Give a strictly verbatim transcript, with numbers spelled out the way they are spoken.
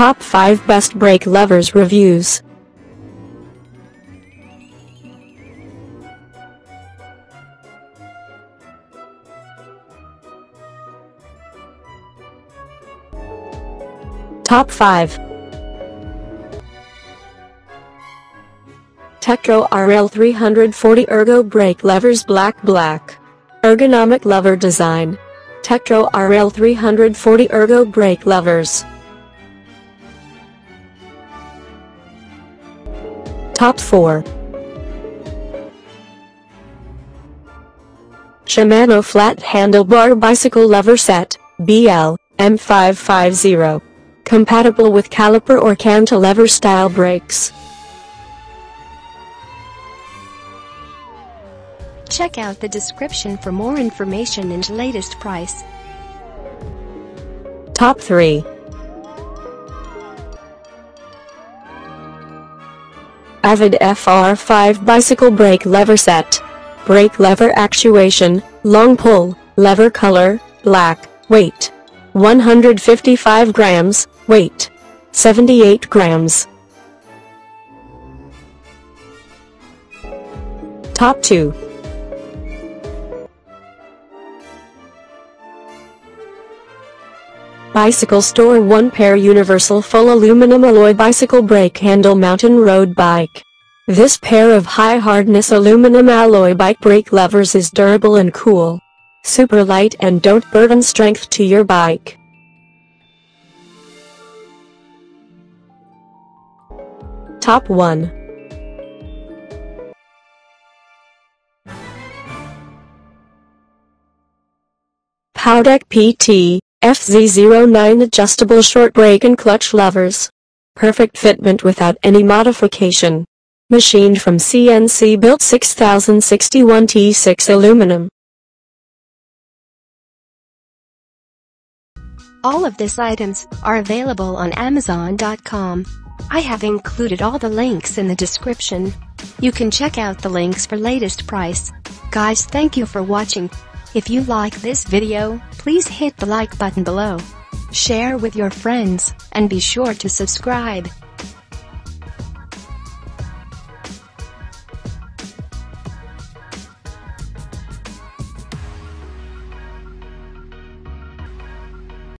Top five Best Brake Levers Reviews. Top five. Tektro R L three forty Ergo Brake Levers Black Black. Ergonomic Lever Design. Tektro R L three forty Ergo Brake Levers. Top four. Shimano Flat Handlebar Bicycle Lever Set, B L M five fifty. Compatible with caliper or cantilever style brakes. Check out the description for more information and latest price. Top three. Avid F R five Bicycle Brake Lever Set. Brake lever actuation, long pull, lever color, black, weight one hundred fifty-five grams, weight seventy-eight grams. Top two. Bicycle Store one Pair Universal Full Aluminum Alloy Bicycle Brake Handle Mountain Road Bike. This pair of high-hardness aluminum alloy bike brake levers is durable and cool. Super light and don't burden strength to your bike. Top one. POWTEC P T F Z zero nine Adjustable Short Brake and Clutch Levers. Perfect fitment without any modification. Machined from C N C built six thousand sixty-one T six aluminum. All of these items are available on Amazon dot com. I have included all the links in the description. You can check out the links for latest price. Guys, thank you for watching. If you like this video, please hit the like button below. Share with your friends, and be sure to subscribe.